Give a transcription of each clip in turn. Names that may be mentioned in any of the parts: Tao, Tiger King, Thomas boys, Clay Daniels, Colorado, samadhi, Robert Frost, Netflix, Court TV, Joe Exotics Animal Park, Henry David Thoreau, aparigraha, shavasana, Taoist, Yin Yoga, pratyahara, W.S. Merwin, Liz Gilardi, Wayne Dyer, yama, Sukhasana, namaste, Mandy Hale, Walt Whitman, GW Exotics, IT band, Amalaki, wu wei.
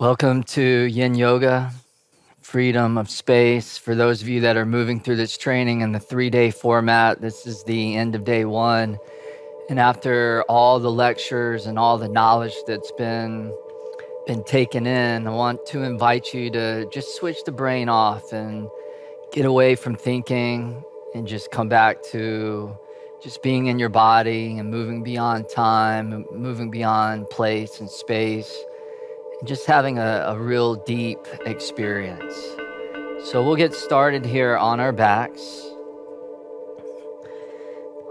Welcome to Yin Yoga, Freedom of Space. For those of you that are moving through this training in the three-day format, this is the end of day one. And after all the lectures and all the knowledge that's been taken in, I want to invite you to just switch the brain off and get away from thinking and just come back to just being in your body and moving beyond time, moving beyond place and space, and just having a real deep experience. So we'll get started here on our backs.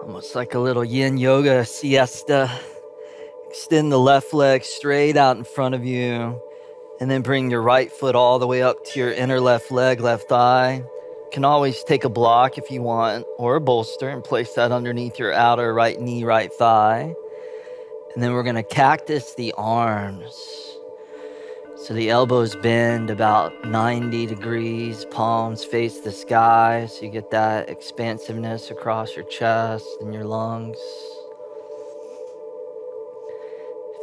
Almost like a little yin yoga siesta. Extend the left leg straight out in front of you, and then bring your right foot all the way up to your inner left leg, left thigh. Can always take a block if you want, or a bolster, and place that underneath your outer right knee, right thigh. And then we're going to cactus the arms. So the elbows bend about 90 degrees, palms face the sky, so you get that expansiveness across your chest and your lungs.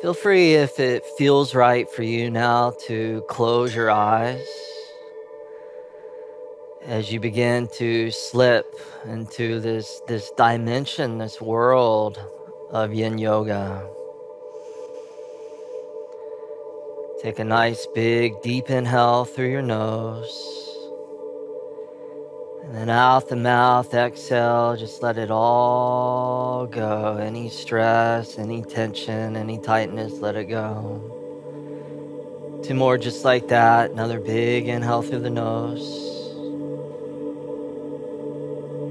Feel free, if it feels right for you now, to close your eyes. As you begin to slip into this dimension, this world of yin yoga. Take a nice big deep inhale through your nose. And then out the mouth, exhale, just let it all go. Any stress, any tension, any tightness, let it go. Two more just like that. Another big inhale through the nose.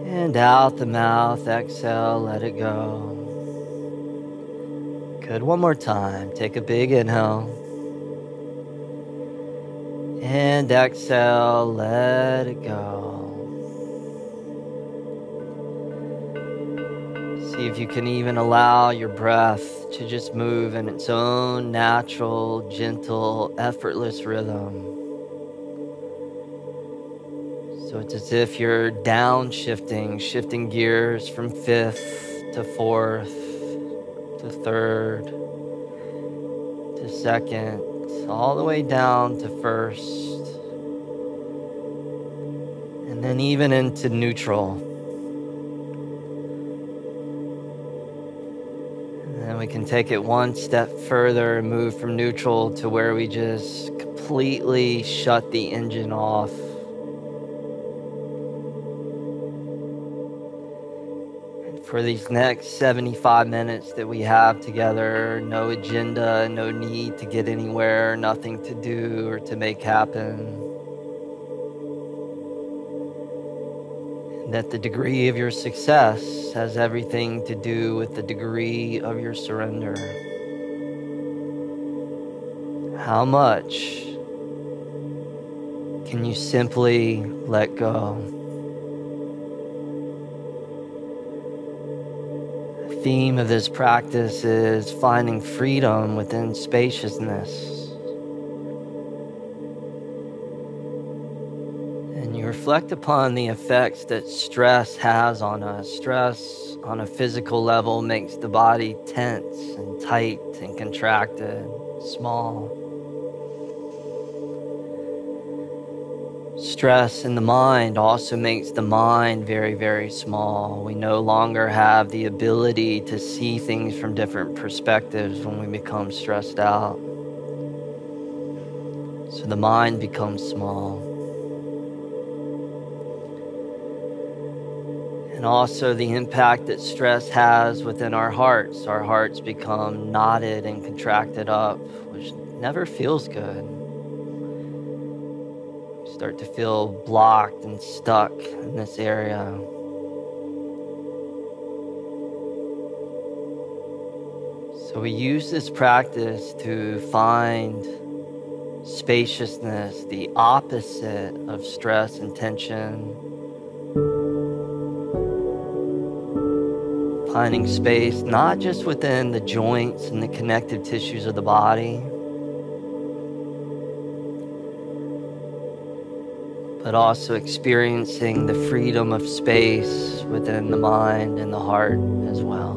And out the mouth, exhale, let it go. Good, one more time. Take a big inhale. And exhale, let it go. See if you can even allow your breath to just move in its own natural, gentle, effortless rhythm. So it's as if you're downshifting, shifting gears from fifth to fourth to third to second, all the way down to first, and then even into neutral. And then we can take it one step further and move from neutral to where we just completely shut the engine off. For these next 75 minutes that we have together, no agenda, no need to get anywhere, nothing to do or to make happen. And that the degree of your success has everything to do with the degree of your surrender. How much can you simply let go? The theme of this practice is finding freedom within spaciousness. And you reflect upon the effects that stress has on us. Stress on a physical level makes the body tense and tight and contracted, small. Stress in the mind also makes the mind very, very small. We no longer have the ability to see things from different perspectives when we become stressed out. So the mind becomes small. And also the impact that stress has within our hearts. Our hearts become knotted and contracted up, which never feels good. Start to feel blocked and stuck in this area. So we use this practice to find spaciousness, the opposite of stress and tension. Finding space not just within the joints and the connective tissues of the body, but also experiencing the freedom of space within the mind and the heart as well.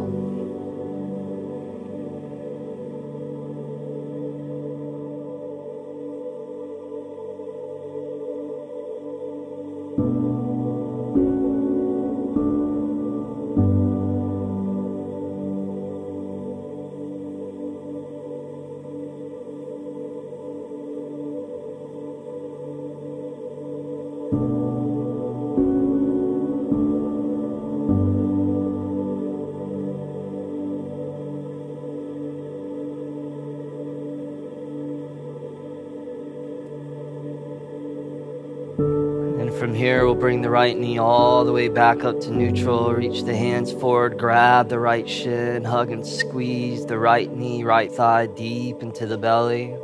From here, we'll bring the right knee all the way back up to neutral. Reach the hands forward, grab the right shin, hug and squeeze the right knee, right thigh deep into the belly.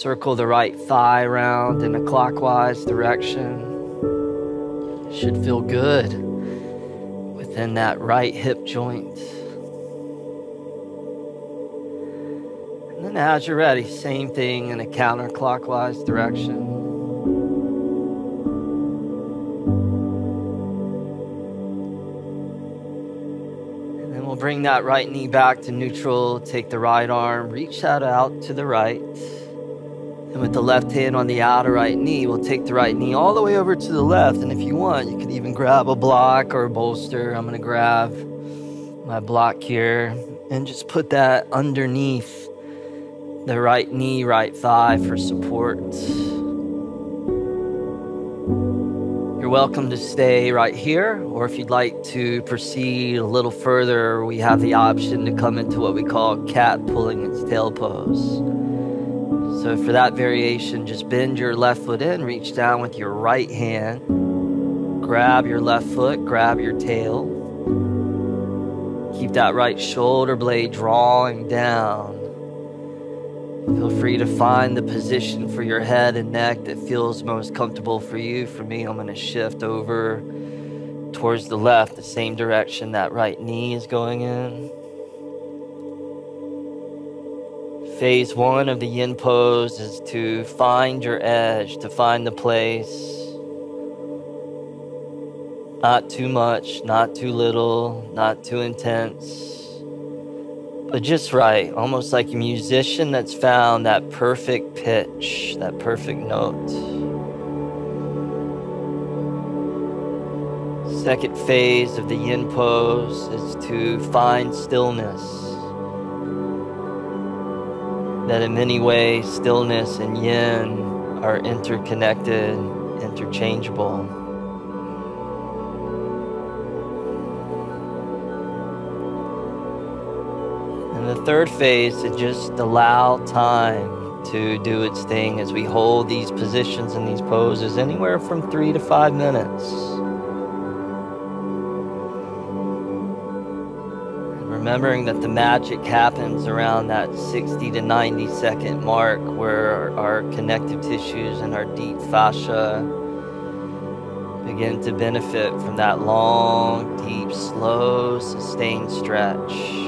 Circle the right thigh round in a clockwise direction. Should feel good within that right hip joint. And then as you're ready, same thing in a counterclockwise direction. Bring that right knee back to neutral, take the right arm, reach that out to the right. And with the left hand on the outer right knee, we'll take the right knee all the way over to the left. And if you want, you can even grab a block or a bolster. I'm gonna grab my block here and just put that underneath the right knee, right thigh for support. You're welcome to stay right here, or if you'd like to proceed a little further, we have the option to come into what we call cat pulling its tail pose. So for that variation, just bend your left foot in, reach down with your right hand, grab your left foot, grab your tail. Keep that right shoulder blade drawing down. Feel free to find the position for your head and neck that feels most comfortable for you. For me, I'm going to shift over towards the left, the same direction that right knee is going in. Phase one of the yin pose is to find your edge, to find the place. Not too much, not too little, not too intense. But just right, almost like a musician that's found that perfect pitch, that perfect note. Second phase of the yin pose is to find stillness. That in many ways, stillness and yin are interconnected, interchangeable. The third phase is just allow time to do its thing as we hold these positions and these poses anywhere from 3 to 5 minutes. And remembering that the magic happens around that 60 to 90 second mark where our connective tissues and our deep fascia begin to benefit from that long, deep, slow, sustained stretch.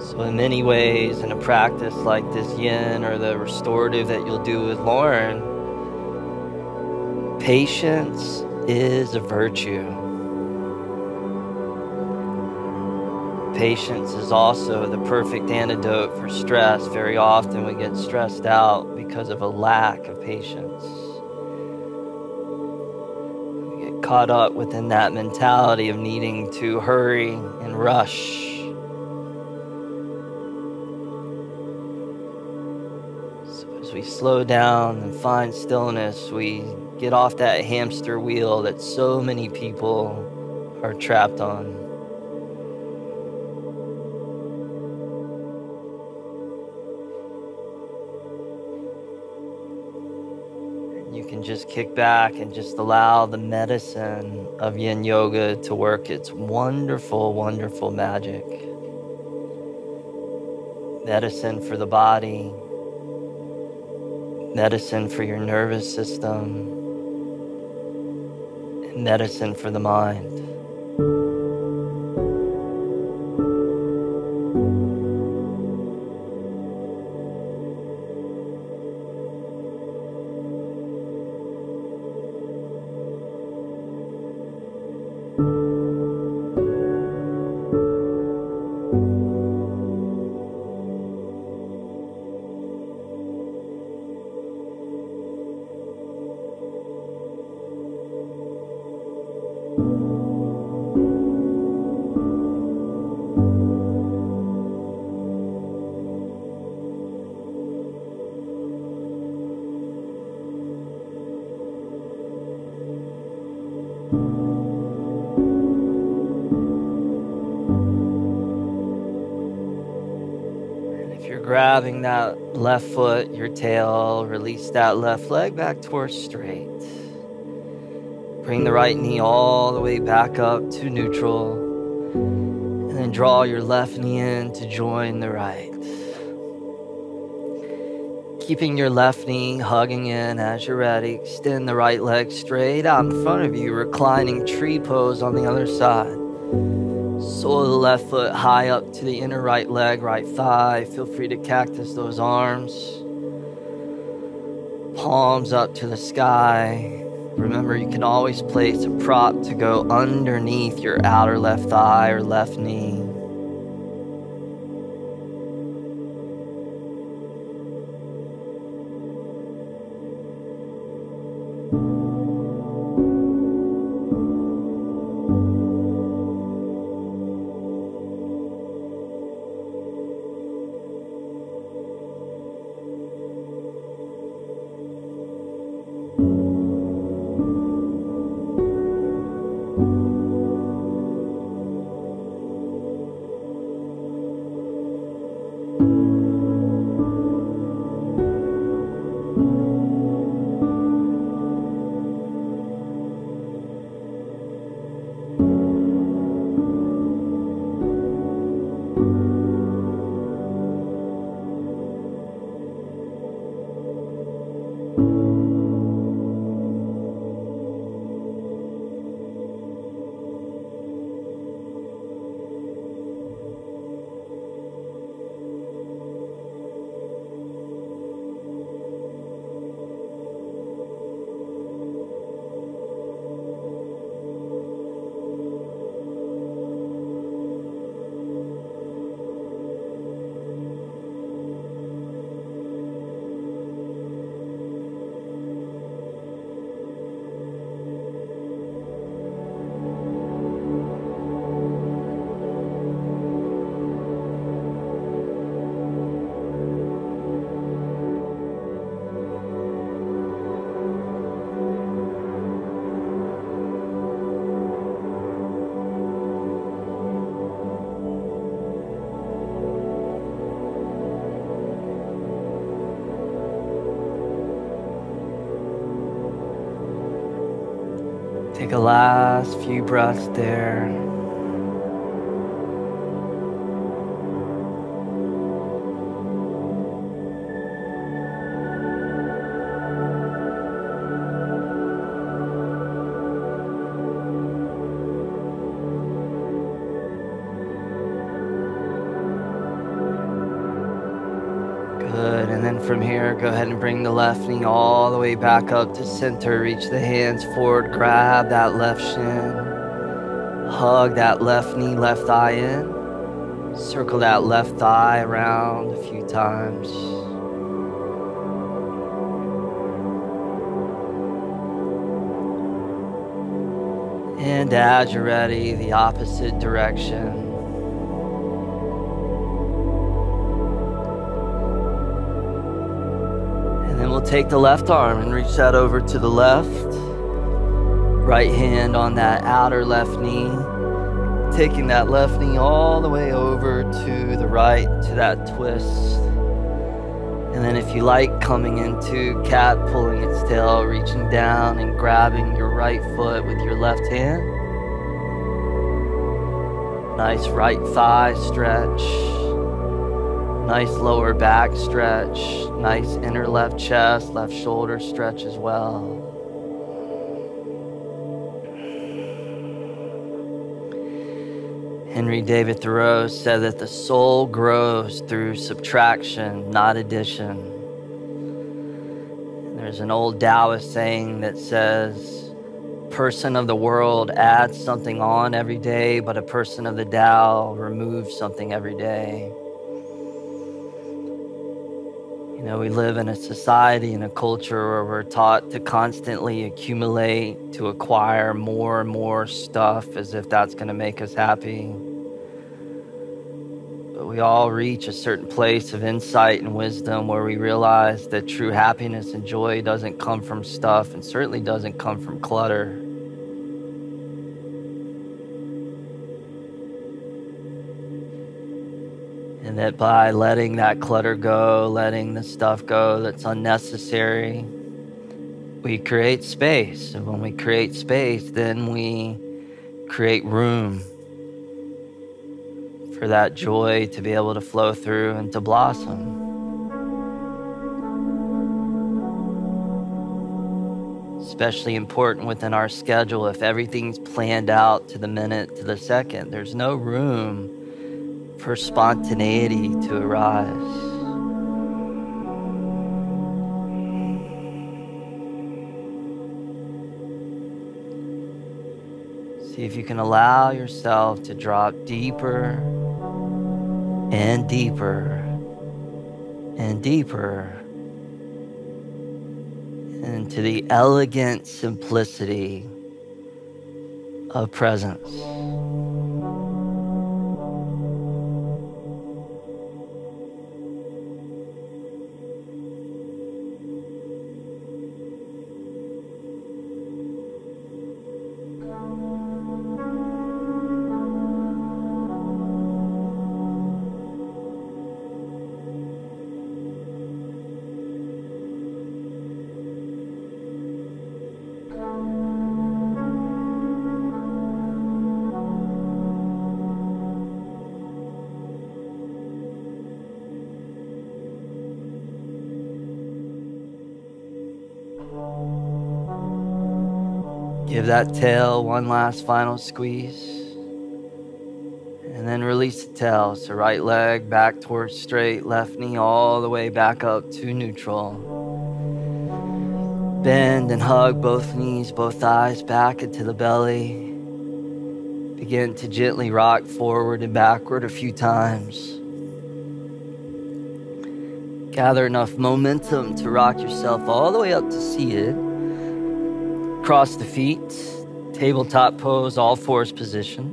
So in many ways, in a practice like this yin or the restorative that you'll do with Lauren, patience is a virtue. Patience is also the perfect antidote for stress. Very often we get stressed out because of a lack of patience. We get caught up within that mentality of needing to hurry and rush. As we slow down and find stillness, we get off that hamster wheel that so many people are trapped on. And you can just kick back and just allow the medicine of yin yoga to work its wonderful, wonderful magic. Medicine for the body. Medicine for your nervous system, and medicine for the mind. Grabbing that left foot, your tail, release that left leg back towards straight. Bring the right knee all the way back up to neutral. And then draw your left knee in to join the right. Keeping your left knee hugging in as you're ready. Extend the right leg straight out in front of you, reclining tree pose on the other side. Sole of the left foot high up to the inner right leg, right thigh. Feel free to cactus those arms. Palms up to the sky. Remember, you can always place a prop to go underneath your outer left thigh or left knee. Take a last few breaths there. Good, and then from here, go ahead and bring the left knee all the way back up to center. Reach the hands forward, grab that left shin, hug that left knee, left thigh in, circle that left thigh around a few times. And as you're ready, the opposite direction. Take the left arm and reach that over to the left. Right hand on that outer left knee. Taking that left knee all the way over to the right, to that twist. And then if you like, coming into cat, pulling its tail, reaching down and grabbing your right foot with your left hand. Nice right thigh stretch. Nice lower back stretch, nice inner left chest, left shoulder stretch as well. Henry David Thoreau said that the soul grows through subtraction, not addition. And there's an old Taoist saying that says, person of the world adds something on every day, but a person of the Tao removes something every day. You know, we live in a society and a culture where we're taught to constantly accumulate, to acquire more and more stuff as if that's going to make us happy. But we all reach a certain place of insight and wisdom where we realize that true happiness and joy doesn't come from stuff and certainly doesn't come from clutter. And And that by letting that clutter go, letting the stuff go that's unnecessary, we create space. And when we create space, then we create room for that joy to be able to flow through and to blossom. Especially important within our schedule, if everything's planned out to the minute, to the second, there's no room for spontaneity to arise. See if you can allow yourself to drop deeper and deeper and deeper into the elegant simplicity of presence. Give that tail one last final squeeze, and then release the tail. So right leg back towards straight, left knee all the way back up to neutral. Bend and hug both knees, both thighs back into the belly. Begin to gently rock forward and backward a few times. Gather enough momentum to rock yourself all the way up to seated. Cross the feet, tabletop pose, all fours position.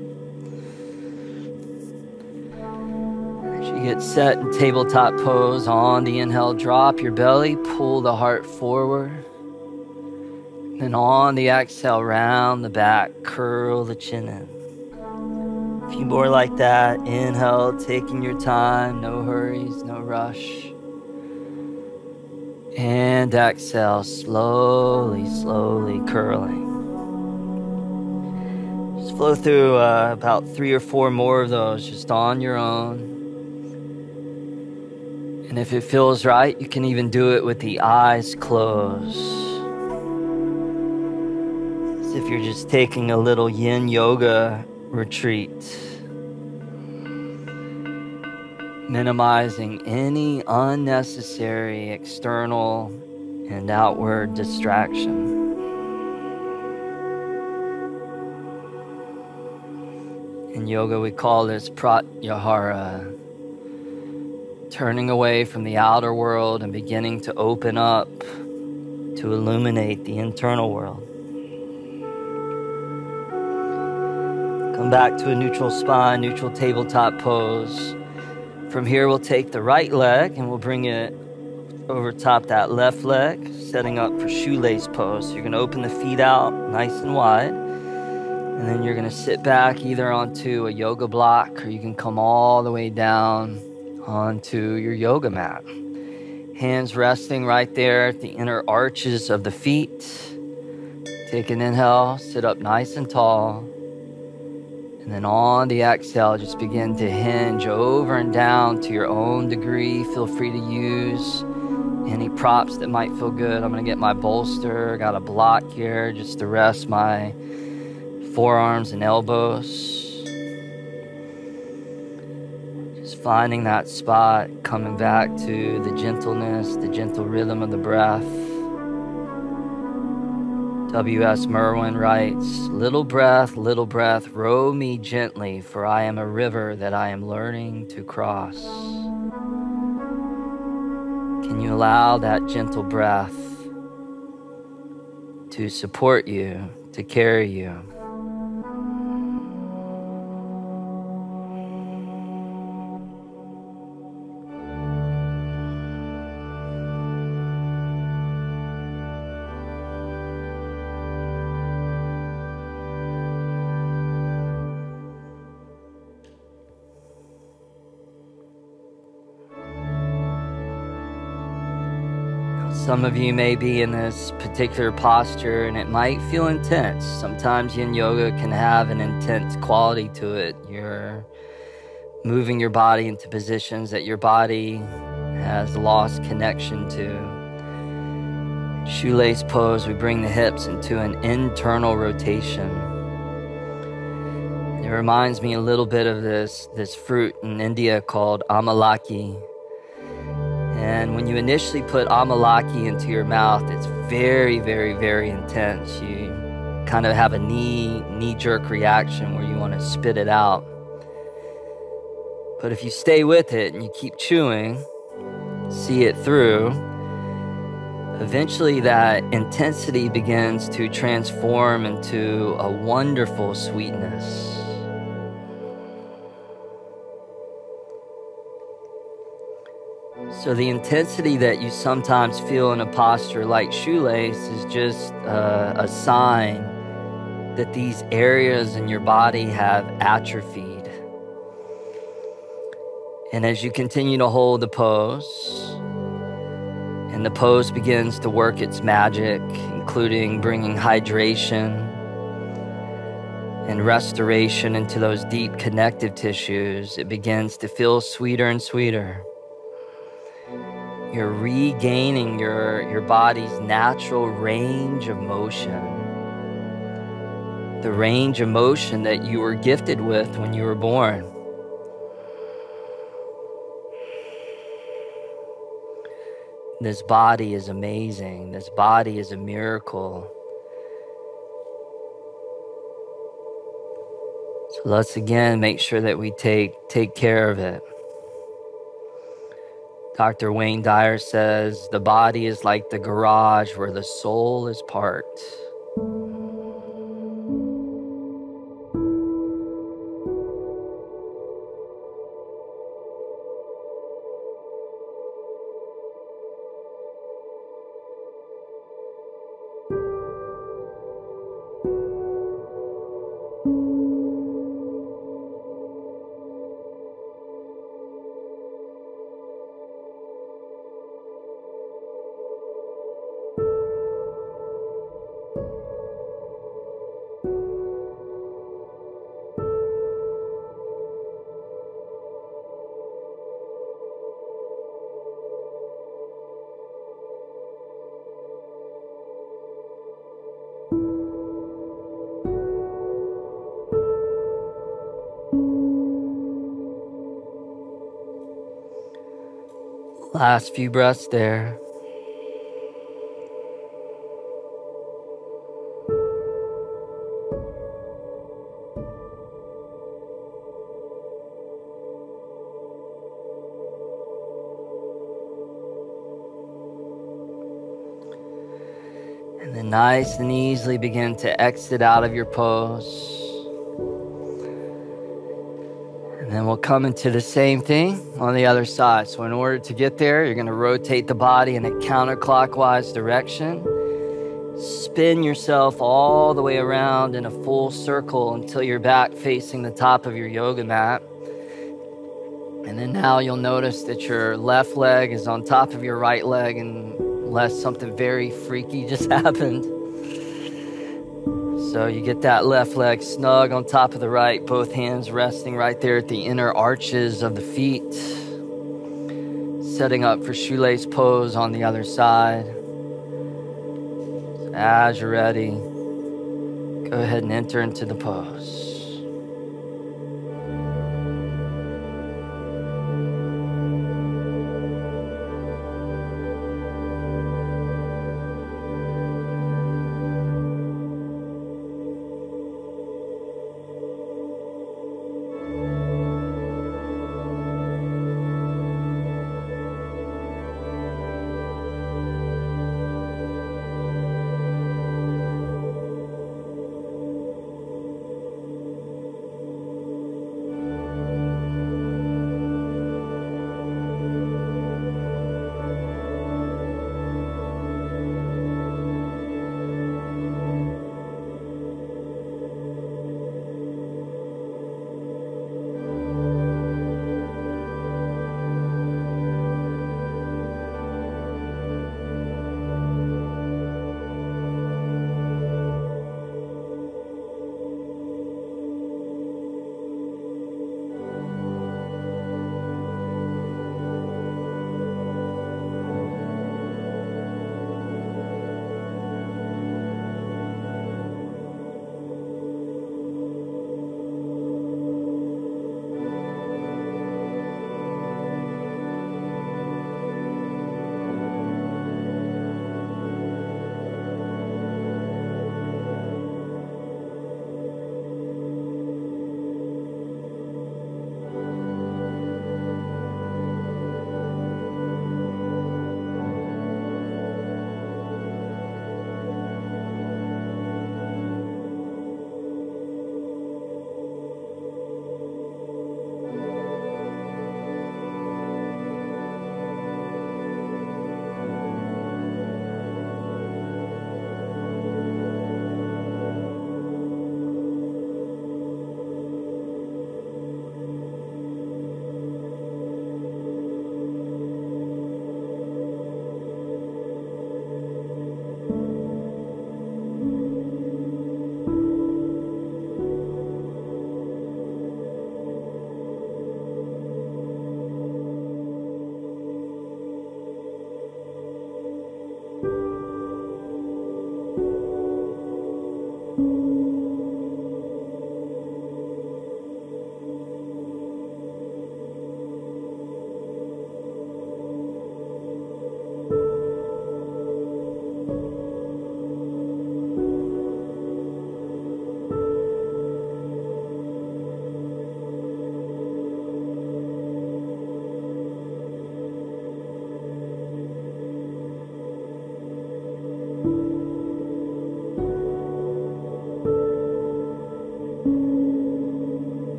As you get set in tabletop pose, on the inhale, drop your belly, pull the heart forward. Then on the exhale, round the back, curl the chin in. A few more like that. Inhale, taking your time, no hurries, no rush. And exhale, slowly, slowly curling. Just flow through about 3 or 4 more of those, just on your own. And if it feels right, you can even do it with the eyes closed. As if you're just taking a little yin yoga retreat. Minimizing any unnecessary external and outward distraction. In yoga, we call this pratyahara, turning away from the outer world and beginning to open up to illuminate the internal world. Come back to a neutral spine, neutral tabletop pose. From here, we'll take the right leg and we'll bring it over top that left leg, setting up for shoelace pose. So you're going to open the feet out nice and wide, and then you're going to sit back either onto a yoga block, or you can come all the way down onto your yoga mat. Hands resting right there at the inner arches of the feet. Take an inhale, sit up nice and tall. And then on the exhale, just begin to hinge over and down to your own degree. Feel free to use any props that might feel good. I'm going to get my bolster. Got a block here just to rest my forearms and elbows. Just finding that spot, coming back to the gentleness, the gentle rhythm of the breath. W.S. Merwin writes, little breath, row me gently, for I am a river that I am learning to cross." Can you allow that gentle breath to support you, to carry you? Some of you may be in this particular posture and it might feel intense. Sometimes yin yoga can have an intense quality to it. You're moving your body into positions that your body has lost connection to. Shoelace pose, we bring the hips into an internal rotation. It reminds me a little bit of this fruit in India called Amalaki. And when you initially put Amalaki into your mouth, it's very, very, very intense. You kind of have a knee-jerk reaction where you want to spit it out. But if you stay with it and you keep chewing, see it through, eventually that intensity begins to transform into a wonderful sweetness. So the intensity that you sometimes feel in a posture like shoelace is just a sign that these areas in your body have atrophied. And as you continue to hold the pose, and the pose begins to work its magic, including bringing hydration and restoration into those deep connective tissues, it begins to feel sweeter and sweeter. You're regaining your body's natural range of motion. The range of motion that you were gifted with when you were born. This body is amazing. This body is a miracle. So let's again make sure that we take care of it. Dr. Wayne Dyer says, the body is like the garage where the soul is parked. Last few breaths there. And then nice and easily begin to exit out of your pose. And we'll come into the same thing on the other side. So in order to get there, you're going to rotate the body in a counterclockwise direction. Spin yourself all the way around in a full circle until you're back facing the top of your yoga mat. And then now you'll notice that your left leg is on top of your right leg unless something very freaky just happened. So you get that left leg snug on top of the right, both hands resting right there at the inner arches of the feet. Setting up for shoelace pose on the other side. As you're ready, go ahead and enter into the pose.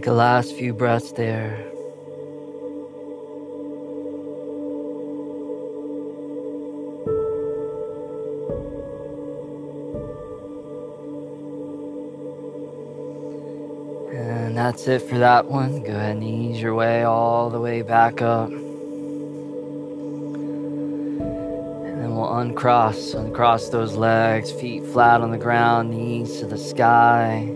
Take a last few breaths there. And that's it for that one. Go ahead and ease your way all the way back up. Uncross those legs, feet flat on the ground, knees to the sky,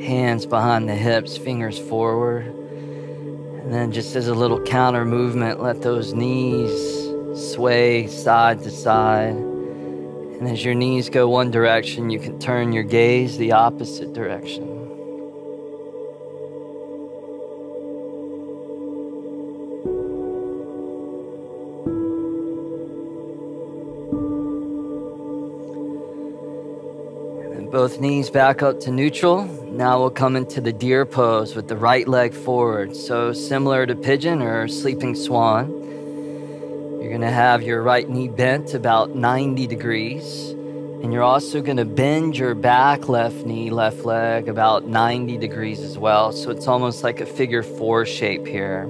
hands behind the hips, fingers forward. And then just as a little counter movement, let those knees sway side to side. And as your knees go one direction, you can turn your gaze the opposite direction. Both knees back up to neutral. Now we'll come into the deer pose with the right leg forward. So similar to pigeon or sleeping swan, you're gonna have your right knee bent about 90 degrees. And you're also gonna bend your back left knee, left leg about 90 degrees as well. So it's almost like a figure 4 shape here.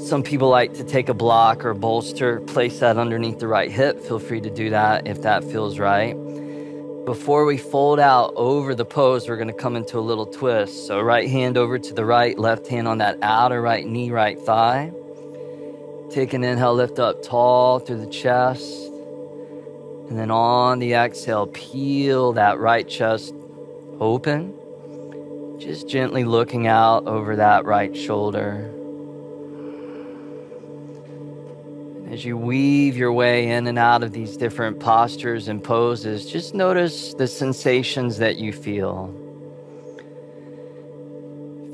Some people like to take a block or bolster, place that underneath the right hip. Feel free to do that if that feels right. Before we fold out over the pose, we're gonna come into a little twist. So right hand over to the right, left hand on that outer right knee, right thigh. Take an inhale, lift up tall through the chest. And then on the exhale, peel that right chest open. Just gently looking out over that right shoulder. As you weave your way in and out of these different postures and poses, just notice the sensations that you feel.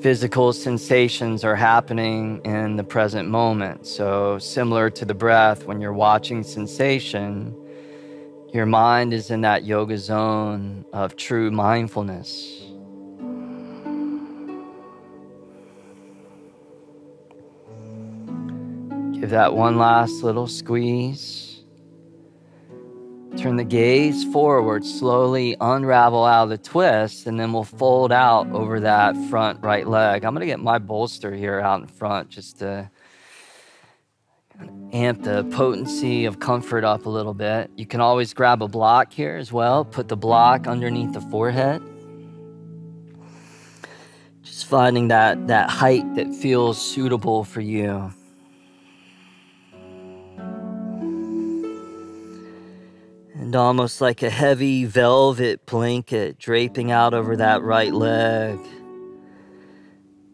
Physical sensations are happening in the present moment. So similar to the breath, when you're watching sensation, your mind is in that yoga zone of true mindfulness. Give that one last little squeeze. Turn the gaze forward, slowly unravel out of the twist, and then we'll fold out over that front right leg. I'm gonna get my bolster here out in front just to amp the potency of comfort up a little bit. You can always grab a block here as well. Put the block underneath the forehead. Just finding that height that feels suitable for you. And almost like a heavy velvet blanket draping out over that right leg.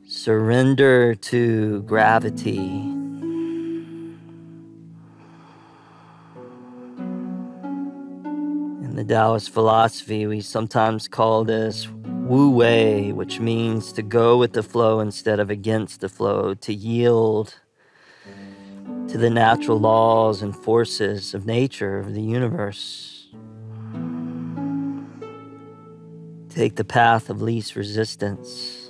Surrender to gravity. In the Taoist philosophy, we sometimes call this wu wei, which means to go with the flow instead of against the flow, to yield to the natural laws and forces of nature, of the universe. Take the path of least resistance.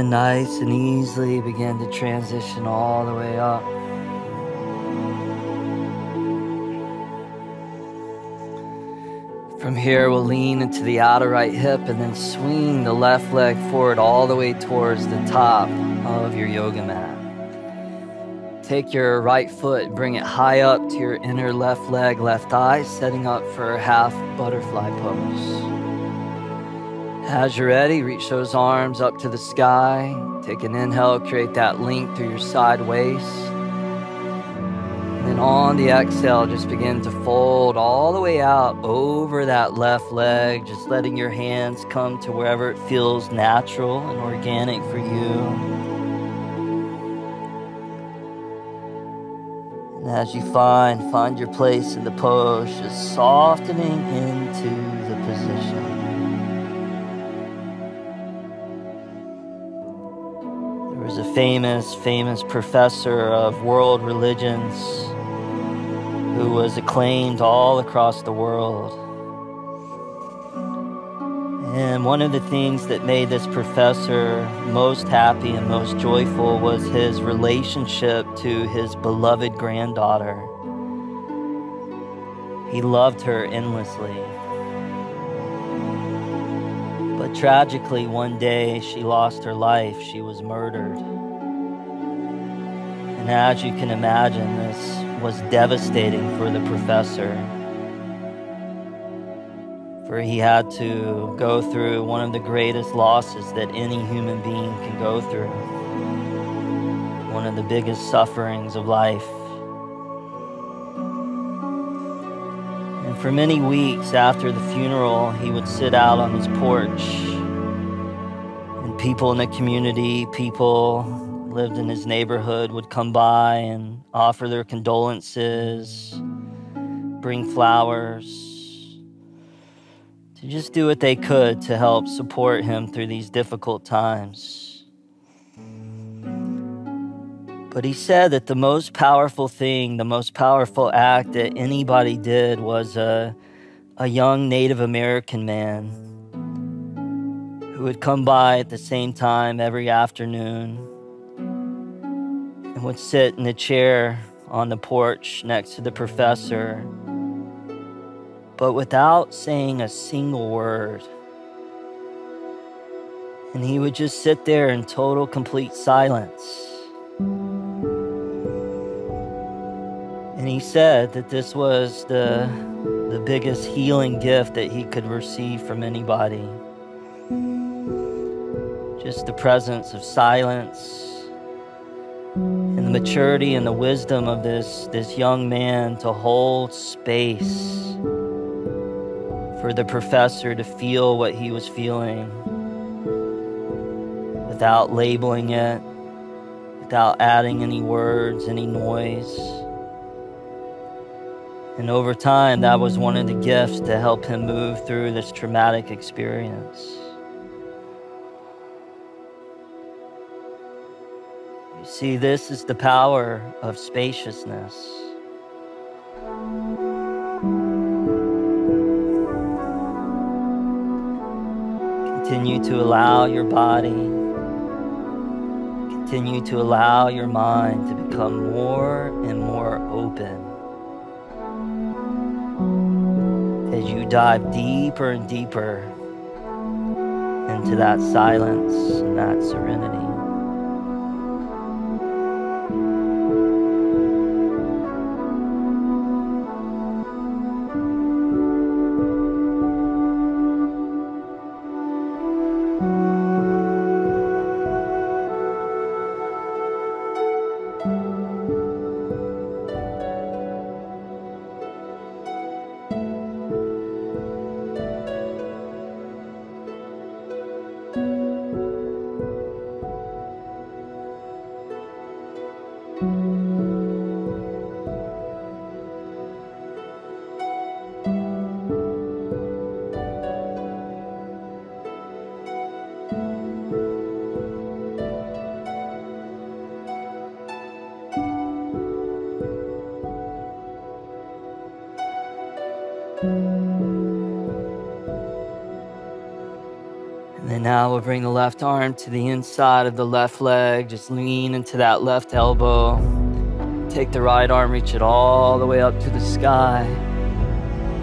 in nice and easily begin to transition all the way up. From here, we'll lean into the outer right hip and then swing the left leg forward all the way towards the top of your yoga mat. Take your right foot, bring it high up to your inner left leg, left thigh, setting up for half butterfly pose. As you're ready, reach those arms up to the sky. Take an inhale, create that link through your side waist. And then on the exhale, just begin to fold all the way out over that left leg, just letting your hands come to wherever it feels natural and organic for you. And as you find your place in the pose, just softening into the position. There's a famous professor of world religions who was acclaimed all across the world. And one of the things that made this professor most happy and most joyful was his relationship to his beloved granddaughter. He loved her endlessly. But tragically, one day, she lost her life. She was murdered. And as you can imagine, this was devastating for the professor. For he had to go through one of the greatest losses that any human being can go through. One of the biggest sufferings of life. And for many weeks after the funeral, he would sit out on his porch. And people in the community, people who lived in his neighborhood would come by and offer their condolences, bring flowers, to just do what they could to help support him through these difficult times. But he said that the most powerful thing, the most powerful act that anybody did was a young Native American man who would come by at the same time every afternoon and would sit in a chair on the porch next to the professor. But without saying a single word. And he would just sit there in total, complete silence. And he said that this was the biggest healing gift that he could receive from anybody. Just the presence of silence and the maturity and the wisdom of this young man to hold space for the professor to feel what he was feeling without labeling it, without adding any words, any noise. And over time, that was one of the gifts to help him move through this traumatic experience. You see, this is the power of spaciousness. Continue to allow your body, continue to allow your mind to become more and more open. As you dive deeper and deeper into that silence and that serenity. And now we'll bring the left arm to the inside of the left leg. Just lean into that left elbow. Take the right arm, reach it all the way up to the sky.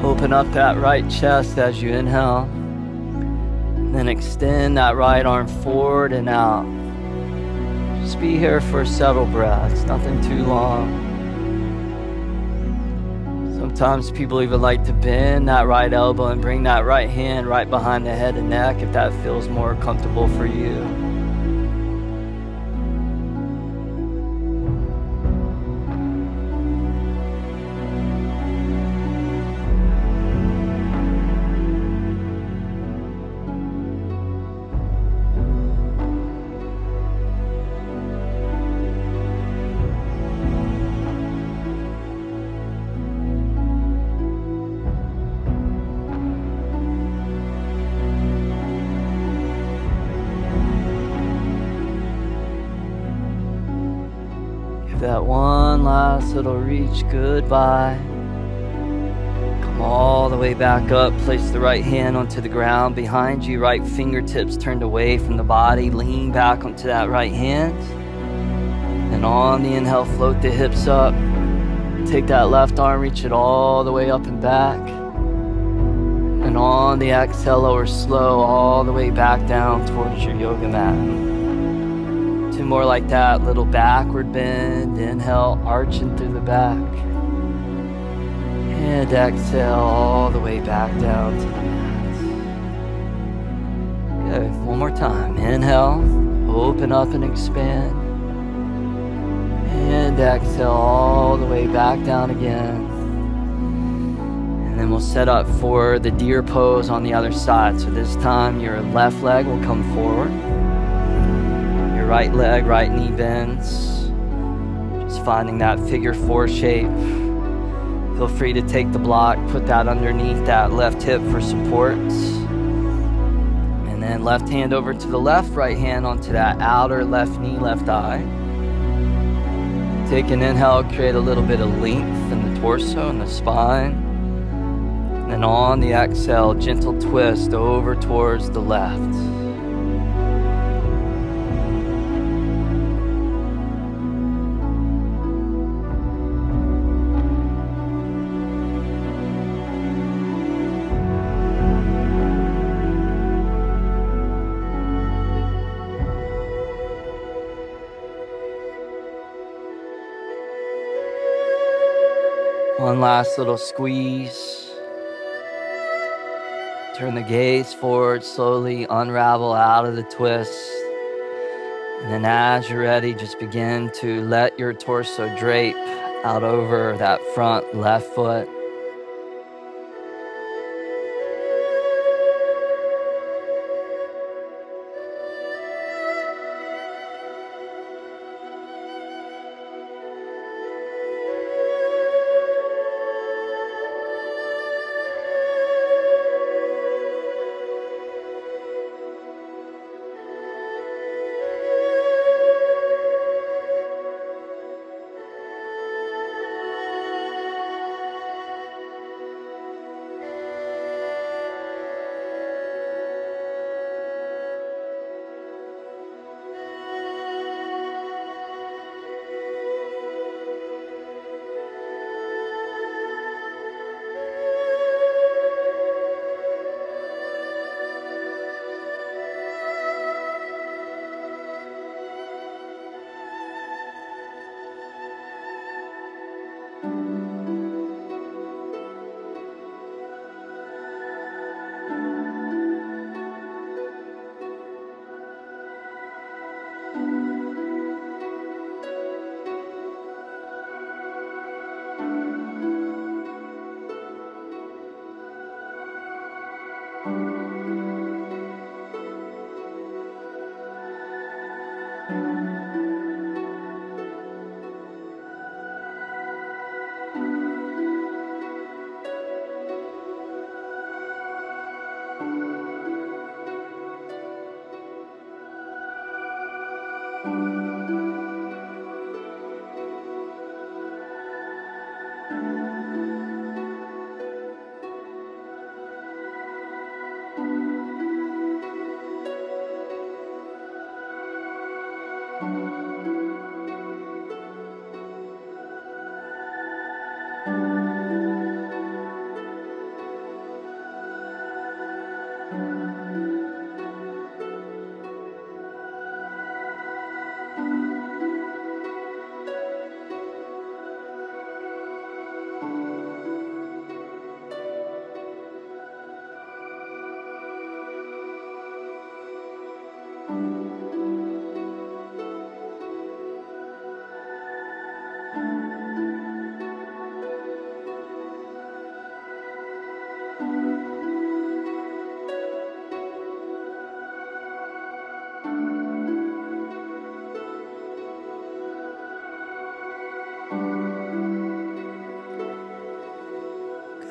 Open up that right chest as you inhale. And then extend that right arm forward and out. Just be here for several breaths, nothing too long. Sometimes people even like to bend that right elbow and bring that right hand right behind the head and neck if that feels more comfortable for you. That one last little reach, goodbye. Come all the way back up, place the right hand onto the ground behind you, right fingertips turned away from the body, lean back onto that right hand. And on the inhale, float the hips up. Take that left arm, reach it all the way up and back. And on the exhale, lower slow all the way back down towards your yoga mat. Two more like that, little backward bend. Inhale, arching through the back. And exhale all the way back down to the mat. Good, one more time. Inhale, open up and expand. And exhale all the way back down again. And then we'll set up for the deer pose on the other side. So this time your left leg will come forward. Right leg, right knee bends. Just finding that figure four shape. Feel free to take the block, put that underneath that left hip for support. And then left hand over to the left, right hand onto that outer left knee, left eye. Take an inhale, create a little bit of length in the torso and the spine. And then on the exhale, gentle twist over towards the left. One last little squeeze. Turn the gaze forward, slowly unravel out of the twist. And then as you're ready, just begin to let your torso drape out over that front left foot.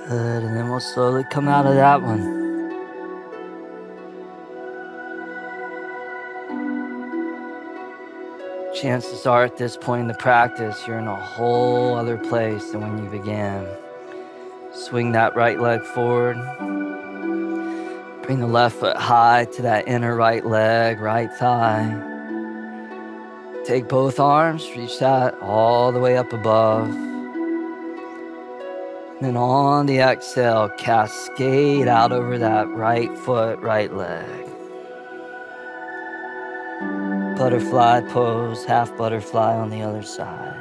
Good, and then we'll slowly come out of that one. Chances are at this point in the practice, you're in a whole other place than when you began. Swing that right leg forward. Bring the left foot high to that inner right leg, right thigh. Take both arms, reach that all the way up above. And then on the exhale, cascade out over that right foot, right leg. Butterfly pose, half butterfly on the other side.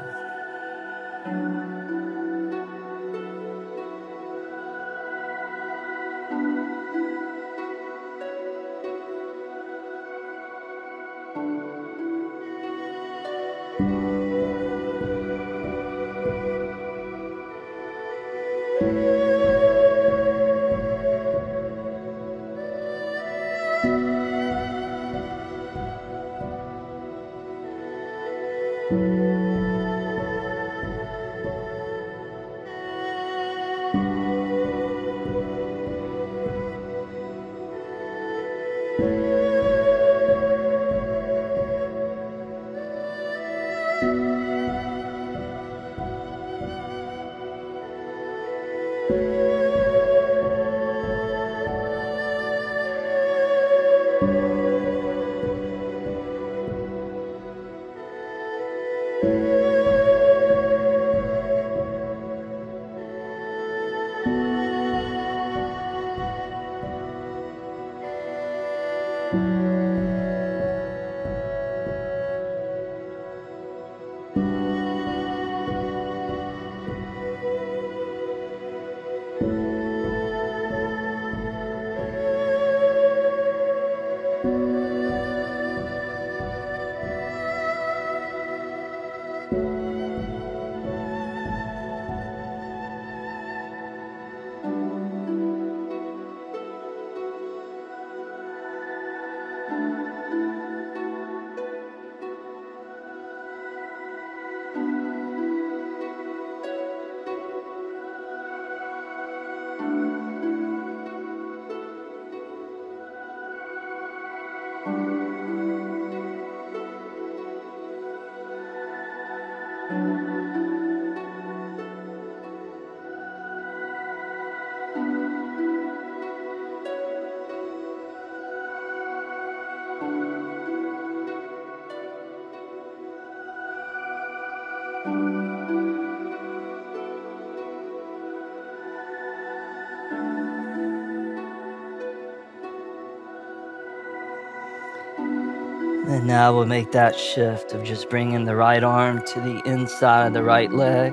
And now we'll make that shift of just bringing the right arm to the inside of the right leg.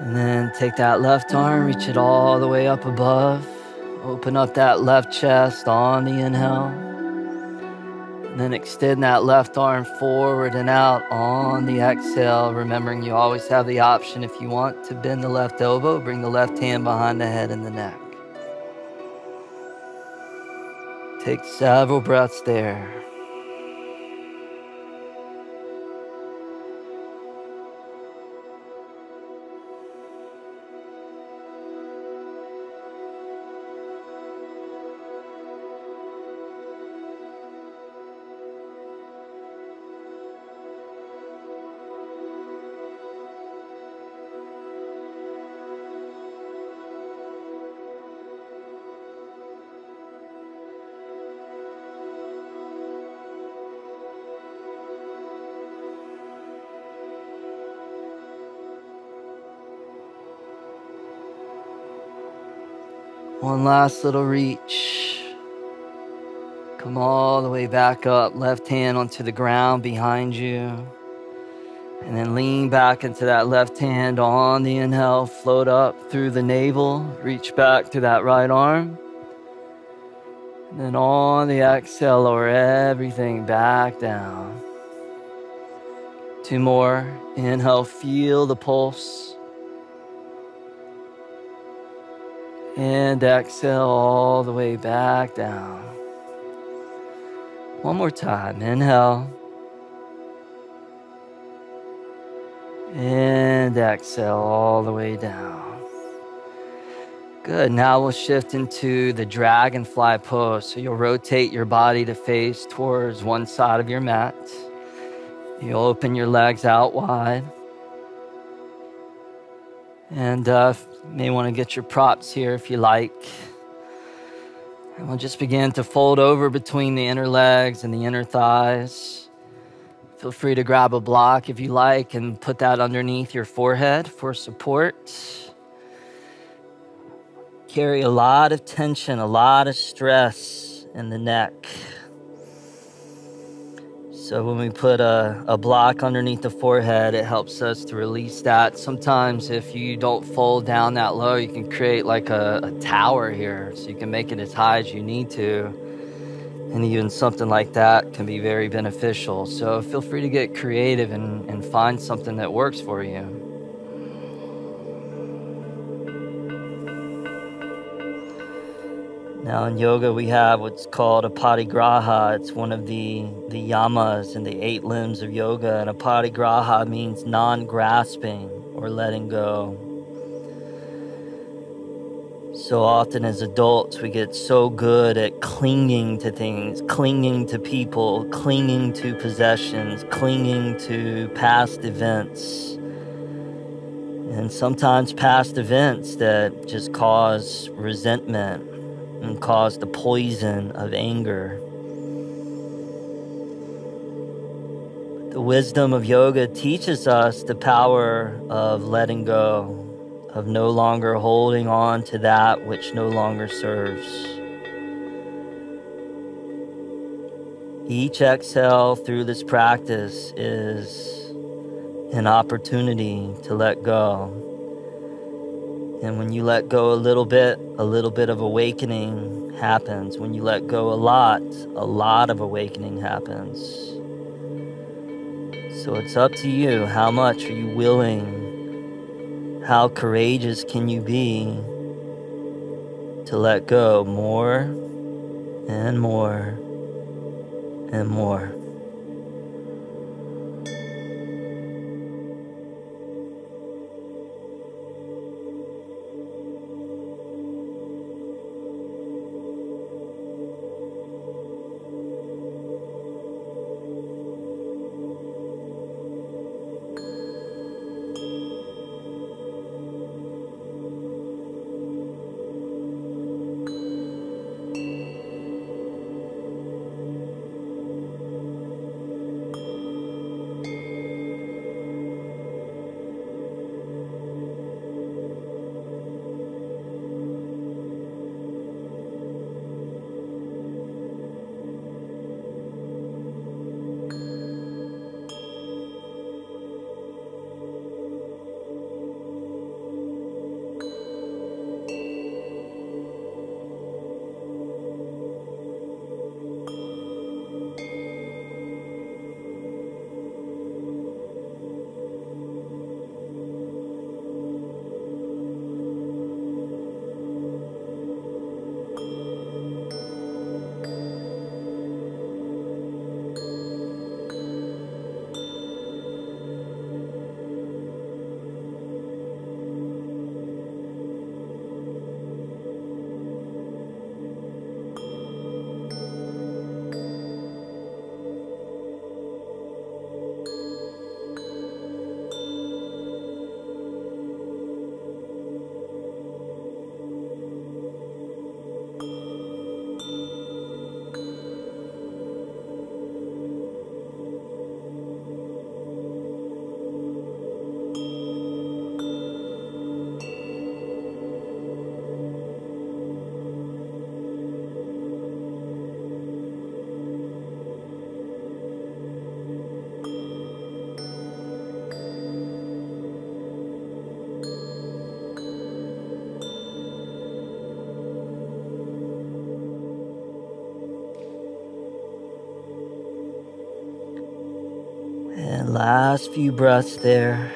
And then take that left arm, reach it all the way up above. Open up that left chest on the inhale. And then extend that left arm forward and out on the exhale. Remembering you always have the option, if you want, to bend the left elbow, bring the left hand behind the head and the neck. Take several breaths there. One last little reach. Come all the way back up, left hand onto the ground behind you. And then lean back into that left hand on the inhale, float up through the navel, reach back through that right arm. And then on the exhale, lower everything back down. Two more. Inhale, feel the pulse. And exhale all the way back down. One more time. Inhale. And exhale all the way down. Good, now we'll shift into the dragonfly pose. So you'll rotate your body to face towards one side of your mat. You'll open your legs out wide. And you may want to get your props here if you like. And we'll just begin to fold over between the inner legs and the inner thighs. Feel free to grab a block if you like and put that underneath your forehead for support. Carry a lot of tension, a lot of stress in the neck. So when we put a block underneath the forehead, it helps us to release that. Sometimes if you don't fold down that low, you can create like a tower here. So you can make it as high as you need to. And even something like that can be very beneficial. So feel free to get creative and find something that works for you. Now in yoga, we have what's called aparigraha. It's one of the yamas and the 8 limbs of yoga. And aparigraha means non-grasping or letting go. So often as adults, we get so good at clinging to things, clinging to people, clinging to possessions, clinging to past events. And sometimes past events that just cause resentment and cause the poison of anger. The wisdom of yoga teaches us the power of letting go, of no longer holding on to that which no longer serves. Each exhale through this practice is an opportunity to let go. And when you let go a little bit of awakening happens. When you let go a lot of awakening happens. So it's up to you. How much are you willing? How courageous can you be to let go more and more and more? Last few breaths there.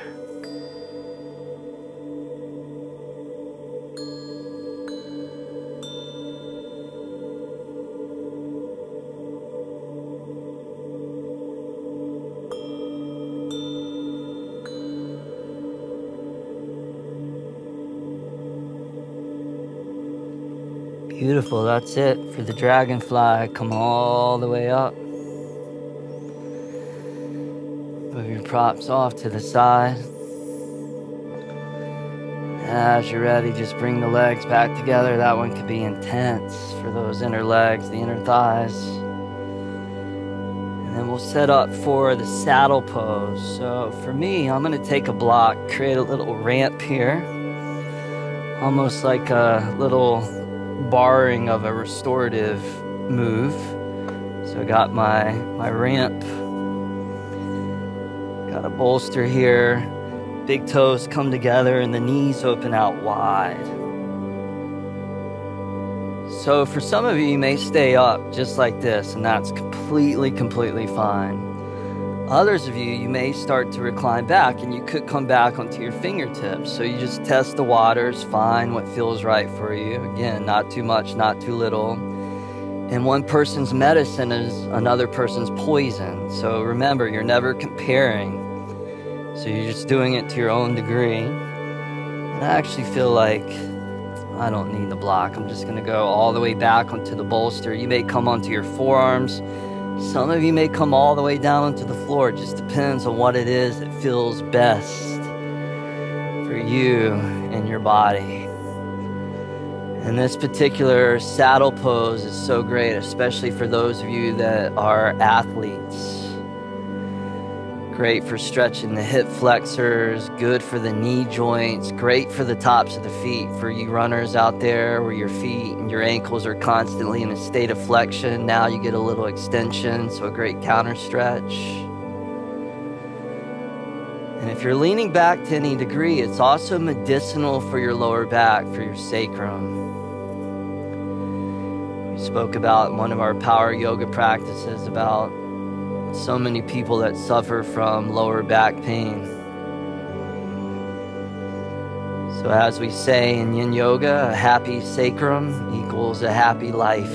Beautiful, that's it for the dragonfly. Come all the way up. Move your props off to the side. As you're ready, just bring the legs back together. That one could be intense for those inner legs, the inner thighs. And then we'll set up for the saddle pose. So for me, I'm going to take a block, create a little ramp here. Almost like a little barring of a restorative move. So I got my ramp. Got a bolster here. Big toes come together and the knees open out wide. So for some of you, you may stay up just like this, and that's completely fine. Others of you may start to recline back, and you could come back onto your fingertips. So you just test the waters, find what feels right for you. Again, not too much, not too little. And one person's medicine is another person's poison. So remember, you're never comparing. So you're just doing it to your own degree. And I actually feel like I don't need the block. I'm just going to go all the way back onto the bolster. You may come onto your forearms. Some of you may come all the way down onto the floor. It just depends on what it is that feels best for you and your body. And this particular saddle pose is so great, especially for those of you that are athletes. Great for stretching the hip flexors, good for the knee joints, great for the tops of the feet. For you runners out there where your feet and your ankles are constantly in a state of flexion, now you get a little extension, so a great counter stretch. And if you're leaning back to any degree, it's also medicinal for your lower back, for your sacrum. We spoke about in one of our power yoga practices about so many people that suffer from lower back pain. So as we say in yin yoga, a happy sacrum equals a happy life.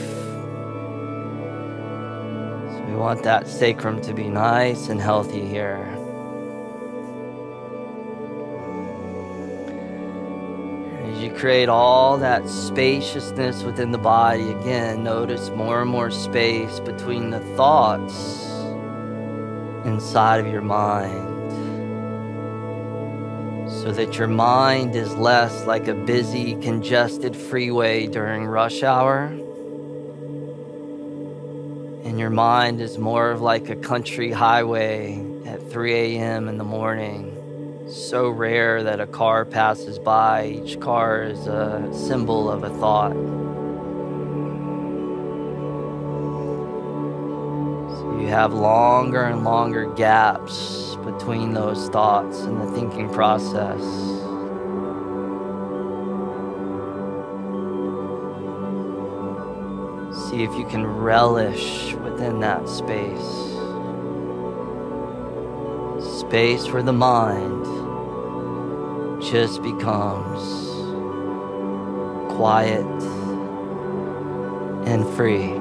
So we want that sacrum to be nice and healthy here. As you create all that spaciousness within the body, again, notice more and more space between the thoughts inside of your mind, so that your mind is less like a busy, congested freeway during rush hour, and your mind is more of like a country highway at 3 a.m. in the morning. So rare that a car passes by. Each car is a symbol of a thought. You have longer and longer gaps between those thoughts and the thinking process. See if you can relish within that space. Space where the mind just becomes quiet and free.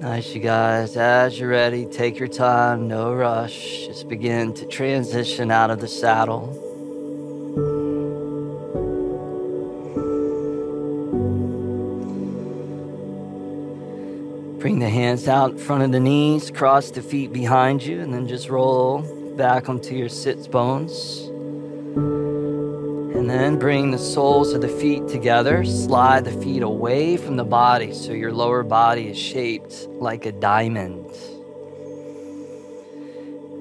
Nice, you guys. As you're ready, take your time, no rush. Just begin to transition out of the saddle. Bring the hands out in front of the knees, cross the feet behind you, and then just roll back onto your sit bones. And then bring the soles of the feet together. Slide the feet away from the body so your lower body is shaped like a diamond.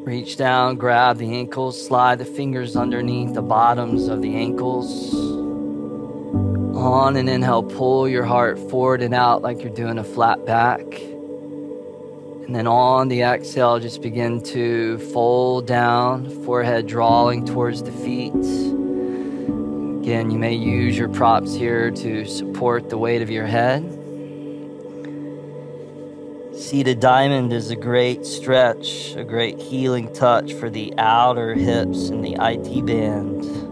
Reach down, grab the ankles, slide the fingers underneath the bottoms of the ankles. On an inhale, pull your heart forward and out like you're doing a flat back. And then on the exhale, just begin to fold down, forehead drawing towards the feet. Again, you may use your props here to support the weight of your head. Seated diamond is a great stretch, a great healing touch for the outer hips and the IT band.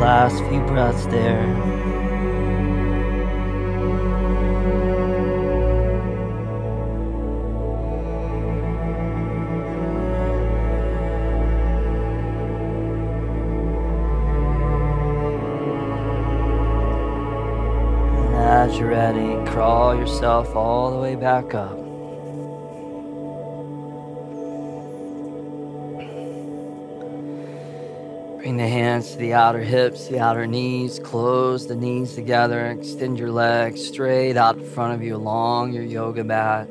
Last few breaths there. And as you're ready, crawl yourself all the way back up. Bring the hands to the outer hips, the outer knees, close the knees together, extend your legs straight out in front of you along your yoga mat.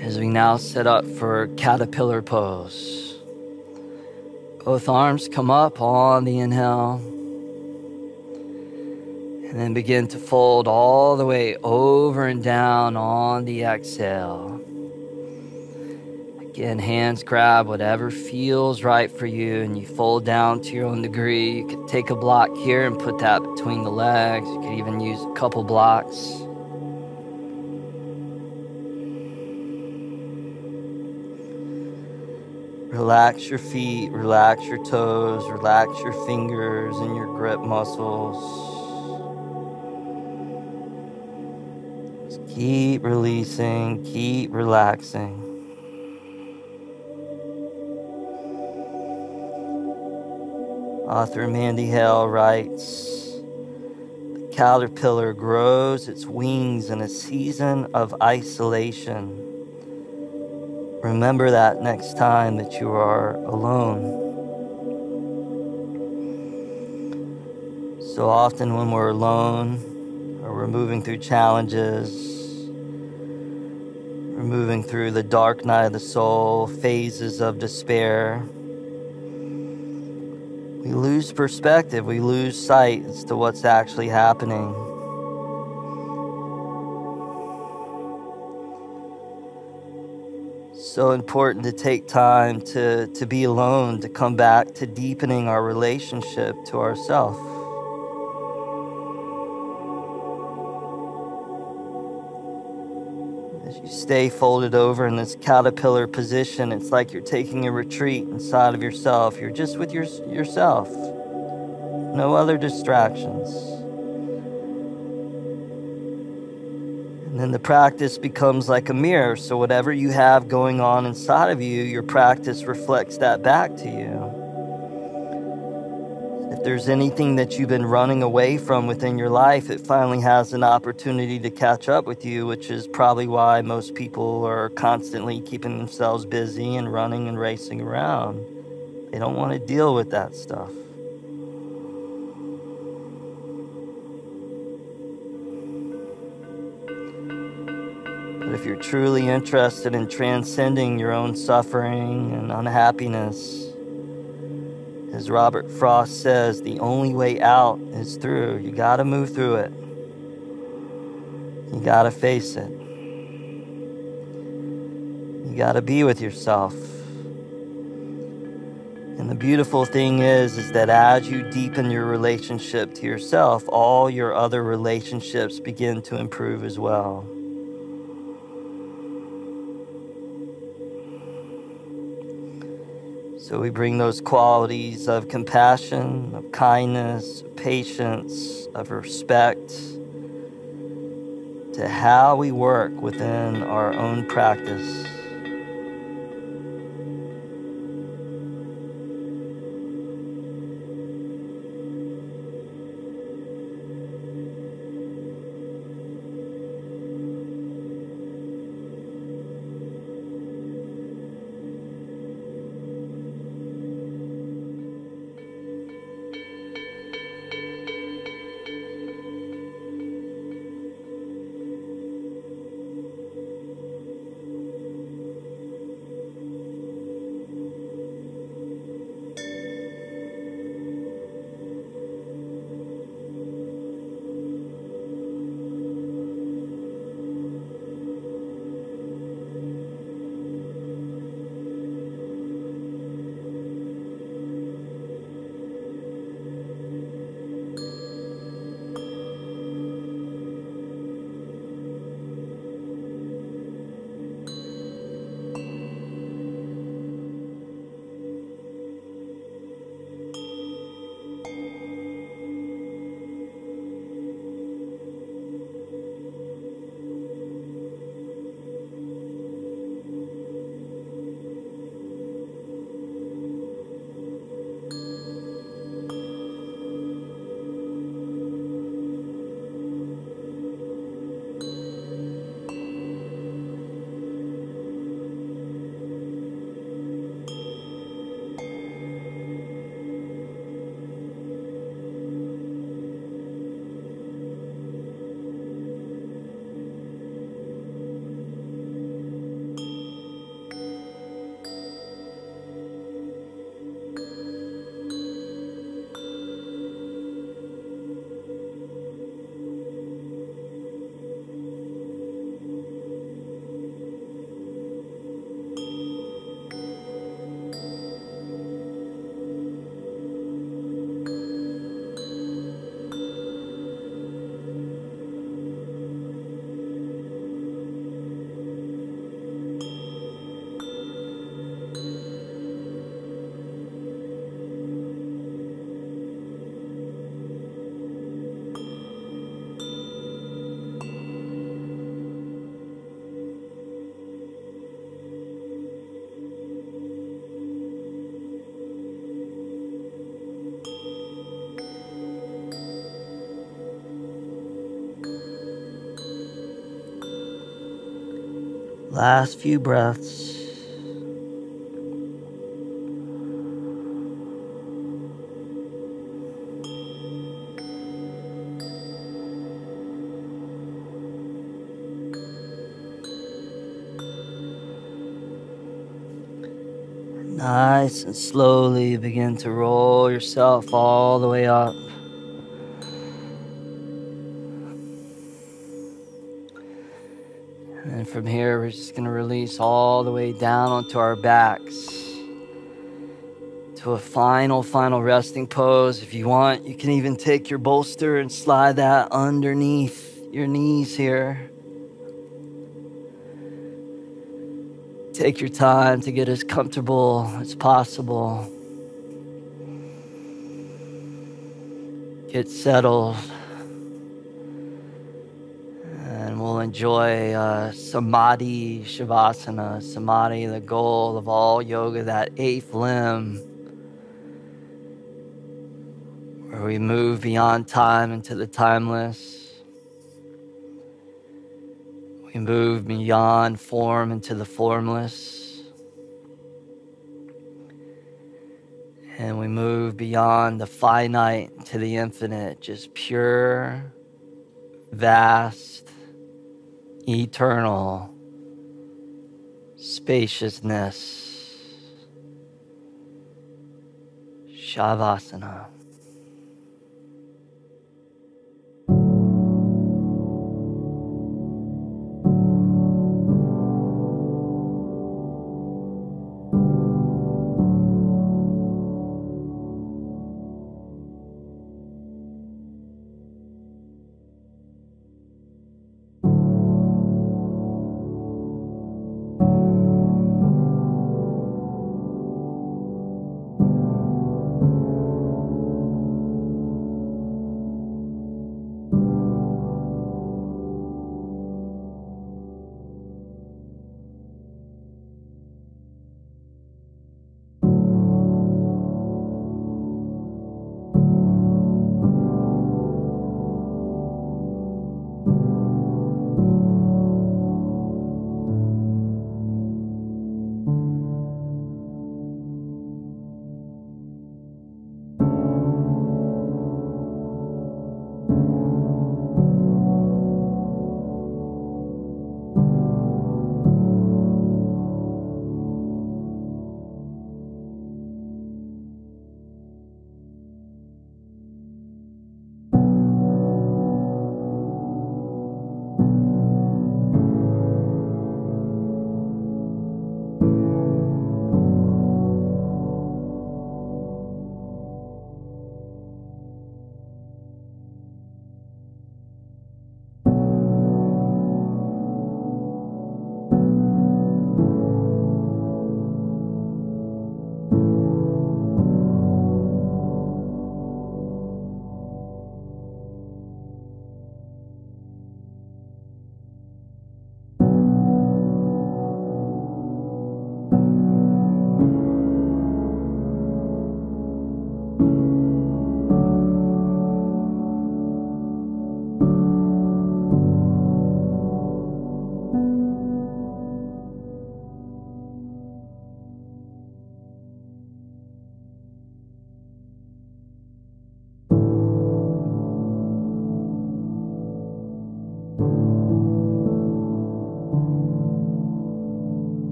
As we now set up for caterpillar pose. Both arms come up on the inhale. And then begin to fold all the way over and down on the exhale. again, hands grab whatever feels right for you, and you fold down to your own degree. You could take a block here and put that between the legs. You could even use a couple blocks. Relax your feet, relax your toes, relax your fingers and your grip muscles. Just keep releasing, keep relaxing. Author Mandy Hale writes, the caterpillar grows its wings in a season of isolation. Remember that next time that you are alone. So often when we're alone, or we're moving through challenges, we're moving through the dark night of the soul, phases of despair, we lose perspective, we lose sight as to what's actually happening. So important to take time to be alone, to come back to deepening our relationship to ourselves. As you stay folded over in this caterpillar position, it's like you're taking a retreat inside of yourself. You're just with yourself. No other distractions. And then the practice becomes like a mirror, so whatever you have going on inside of you, your practice reflects that back to you. If there's anything that you've been running away from within your life, it finally has an opportunity to catch up with you, which is probably why most people are constantly keeping themselves busy and running and racing around. They don't want to deal with that stuff. If you're truly interested in transcending your own suffering and unhappiness, as Robert Frost says, the only way out is through. You got to move through it. You got to face it. You got to be with yourself. And the beautiful thing is that as you deepen your relationship to yourself, all your other relationships begin to improve as well. So we bring those qualities of compassion, of kindness, of patience, of respect to how we work within our own practice. Last few breaths. Nice and slowly begin to roll yourself all the way up. And then from here, we're just going to release all the way down onto our backs to a final resting pose. If you want, you can even take your bolster and slide that underneath your knees here. Take your time to get as comfortable as possible. Get settled. And we'll enjoy samadhi, shavasana. Samadhi, the goal of all yoga, that eighth limb, where we move beyond time into the timeless. We move beyond form into the formless. And we move beyond the finite to the infinite, just pure, vast, eternal spaciousness. Shavasana.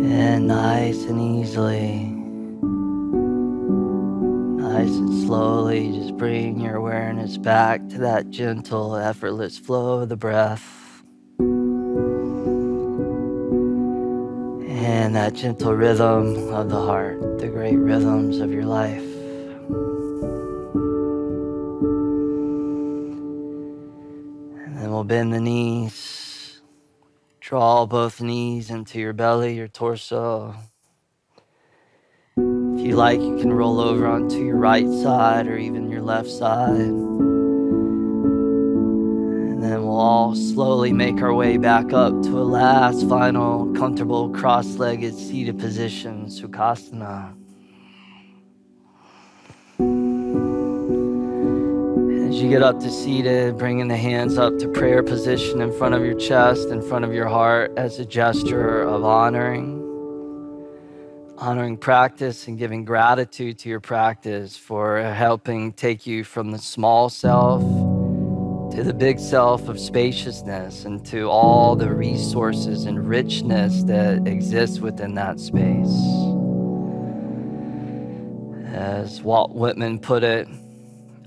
And nice and easily, starts, and slowly just bring your awareness back to that gentle, effortless flow of the breath. And that gentle rhythm of the heart, the great rhythms of your life. And then we'll bend the knees. Draw both knees into your belly, your torso. If you like, you can roll over onto your right side or even your left side. And then we'll all slowly make our way back up to a last, final, comfortable, cross-legged seated position, Sukhasana. As you get up to seated, bringing the hands up to prayer position in front of your chest, in front of your heart, as a gesture of honoring practice and giving gratitude to your practice for helping take you from the small self to the big self of spaciousness and to all the resources and richness that exists within that space. As Walt Whitman put it,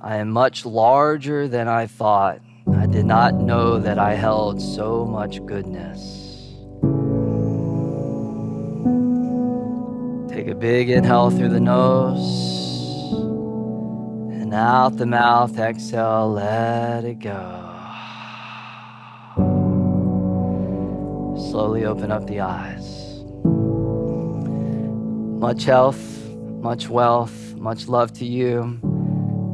I am much larger than I thought. I did not know that I held so much goodness. Take a big inhale through the nose, and out the mouth, exhale, let it go. Slowly open up the eyes. Much health, much wealth, much love to you.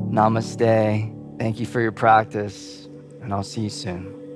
Namaste. Thank you for your practice, and I'll see you soon.